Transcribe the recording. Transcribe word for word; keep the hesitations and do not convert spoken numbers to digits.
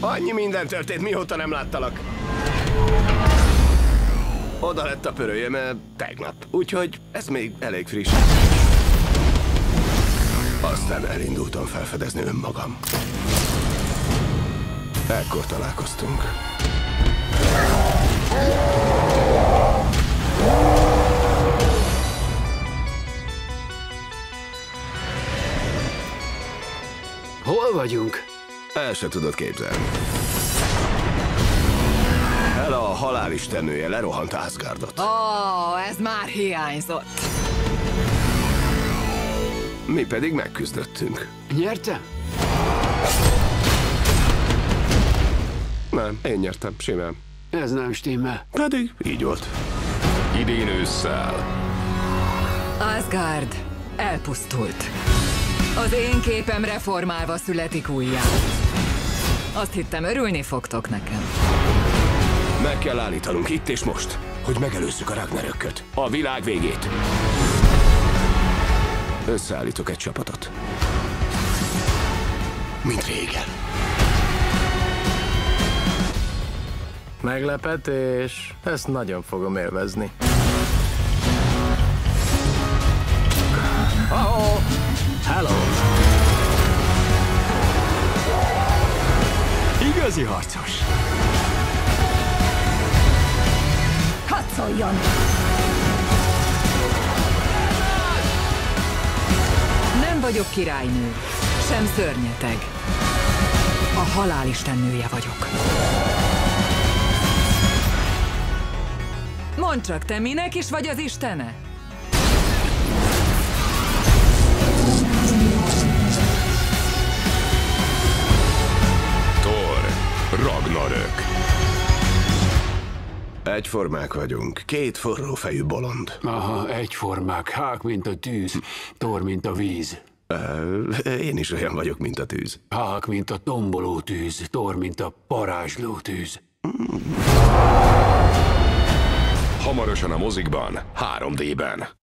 Annyi minden történt, mióta nem láttalak. Oda lett a pörőjöm tegnap, úgyhogy ez még elég friss. Aztán elindultam felfedezni önmagam. Ekkor találkoztunk. Hol vagyunk? El se tudod képzelni. Hela, a halál istennője, lerohant Asgardot. Ó, oh, ez már hiányzott. Mi pedig megküzdöttünk. Nyertem? Nem, én nyertem, simán. Ez nem stimmel. Pedig így volt. Idén ősszel. Asgard elpusztult. Az én képem reformálva születik újjá. Azt hittem, örülni fogtok nekem. Meg kell állítanunk itt és most, hogy megelőzzük a Ragnarököt, a világ végét. Összeállítok egy csapatot. Mint régen. Meglepetés. Ezt nagyon fogom élvezni. Oh-oh. Hello! Igazi harcos! Katszoljon! Nem vagyok királynő, sem szörnyeteg. A halál istennője vagyok. Mondd csak, te minek is vagy az istene? Ragnarök. Egyformák vagyunk. Két forró fejű bolond. Aha, egyformák. Hák, mint a tűz. Thor, mint a víz. Uh, én is olyan vagyok, mint a tűz. Hák, mint a tomboló tűz. Thor, mint a parázsló tűz. Mm. Hamarosan a mozikban, három dében.